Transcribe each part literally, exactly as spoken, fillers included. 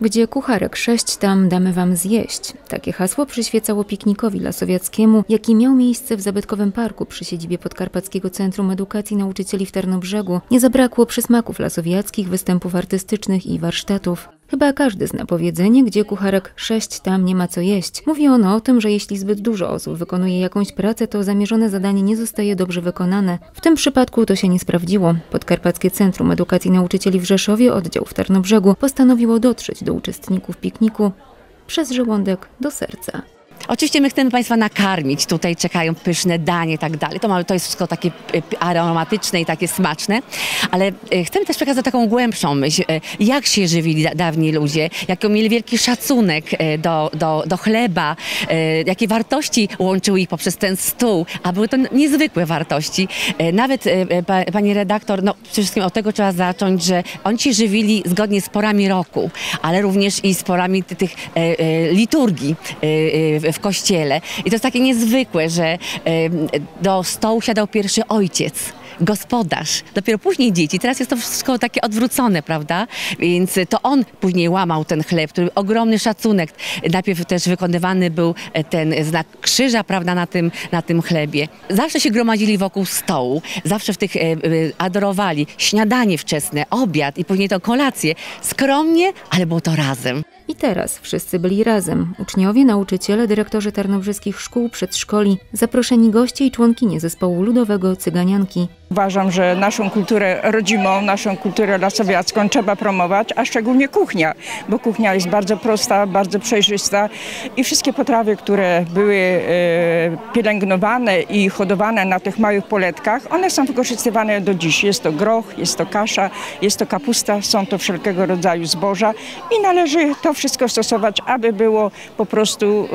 Gdzie kucharek sześć, tam damy wam zjeść. Takie hasło przyświecało piknikowi lasowiackiemu, jaki miał miejsce w zabytkowym parku przy siedzibie Podkarpackiego Centrum Edukacji Nauczycieli w Tarnobrzegu. Nie zabrakło przysmaków lasowiackich, występów artystycznych i warsztatów. Chyba każdy zna powiedzenie, gdzie kucharek sześć, tam nie ma co jeść. Mówi ono o tym, że jeśli zbyt dużo osób wykonuje jakąś pracę, to zamierzone zadanie nie zostaje dobrze wykonane. W tym przypadku to się nie sprawdziło. Podkarpackie Centrum Edukacji Nauczycieli w Rzeszowie, oddział w Tarnobrzegu, postanowiło dotrzeć do uczestników pikniku przez żołądek do serca. Oczywiście my chcemy Państwa nakarmić, tutaj czekają pyszne danie i tak dalej, to, to jest wszystko takie aromatyczne i takie smaczne, ale chcemy też przekazać taką głębszą myśl, jak się żywili dawni ludzie, jaki mieli wielki szacunek do, do, do chleba, jakie wartości łączyły ich poprzez ten stół, a były to niezwykłe wartości. Nawet Pani redaktor, no przede wszystkim od tego trzeba zacząć, że oni się żywili zgodnie z porami roku, ale również i z porami tych liturgii w kościele. I to jest takie niezwykłe, że do stołu siadał pierwszy ojciec, gospodarz, dopiero później dzieci. Teraz jest to wszystko takie odwrócone, prawda? Więc to on później łamał ten chleb, który ogromny szacunek. Najpierw też wykonywany był ten znak krzyża, prawda, na tym, na tym chlebie. Zawsze się gromadzili wokół stołu, zawsze w tych adorowali śniadanie wczesne, obiad i później to kolację. Skromnie, ale było to razem. I teraz wszyscy byli razem. Uczniowie, nauczyciele, dyrektorzy tarnobrzeskich szkół, przedszkoli, zaproszeni goście i członkinie zespołu ludowego Cyganianki. Uważam, że naszą kulturę rodzimą, naszą kulturę lasowiacką trzeba promować, a szczególnie kuchnia, bo kuchnia jest bardzo prosta, bardzo przejrzysta i wszystkie potrawy, które były pielęgnowane i hodowane na tych małych poletkach, one są wykorzystywane do dziś. Jest to groch, jest to kasza, jest to kapusta, są to wszelkiego rodzaju zboża i należy to wszystko stosować, aby było po prostu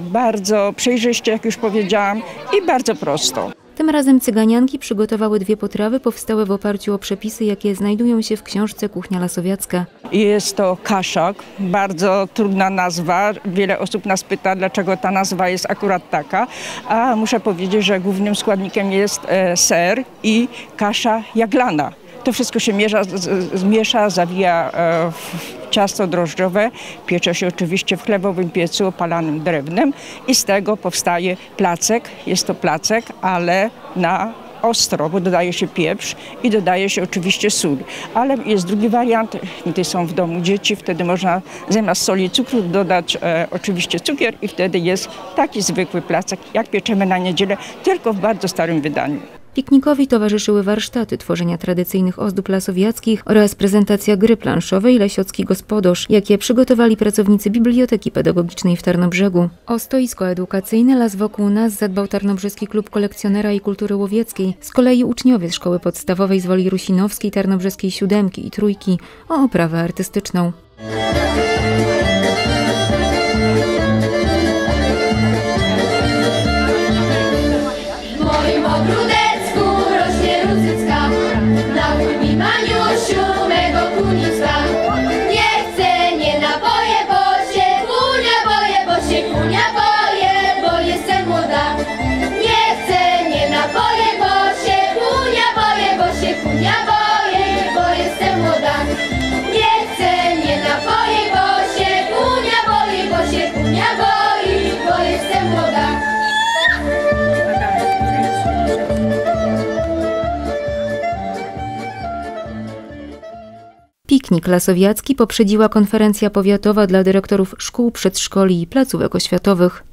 bardzo przejrzyście, jak już powiedziałam, i bardzo prosto. Tym razem Cyganianki przygotowały dwie potrawy powstałe w oparciu o przepisy, jakie znajdują się w książce Kuchnia Lasowiacka. Jest to kaszak, bardzo trudna nazwa. Wiele osób nas pyta, dlaczego ta nazwa jest akurat taka. A muszę powiedzieć, że głównym składnikiem jest ser i kasza jaglana. To wszystko się miesza, zmiesza, zawija w ciasto drożdżowe, piecze się oczywiście w chlebowym piecu opalanym drewnem i z tego powstaje placek, jest to placek, ale na ostro, bo dodaje się pieprz i dodaje się oczywiście sól. Ale jest drugi wariant, gdy są w domu dzieci, wtedy można zamiast soli i cukru dodać e, oczywiście cukier i wtedy jest taki zwykły placek, jak pieczemy na niedzielę, tylko w bardzo starym wydaniu. Piknikowi towarzyszyły warsztaty tworzenia tradycyjnych ozdób lasowiackich oraz prezentacja gry planszowej Lesiocki Gospodosz, jakie przygotowali pracownicy Biblioteki Pedagogicznej w Tarnobrzegu. O stoisko edukacyjne las wokół nas zadbał Tarnobrzeski Klub Kolekcjonera i Kultury Łowieckiej. Z kolei uczniowie z szkoły podstawowej z Woli Rusinowskiej, Tarnobrzeskiej Siódemki i Trójki o oprawę artystyczną. Piknik lasowiacki poprzedziła konferencja powiatowa dla dyrektorów szkół, przedszkoli i placówek oświatowych.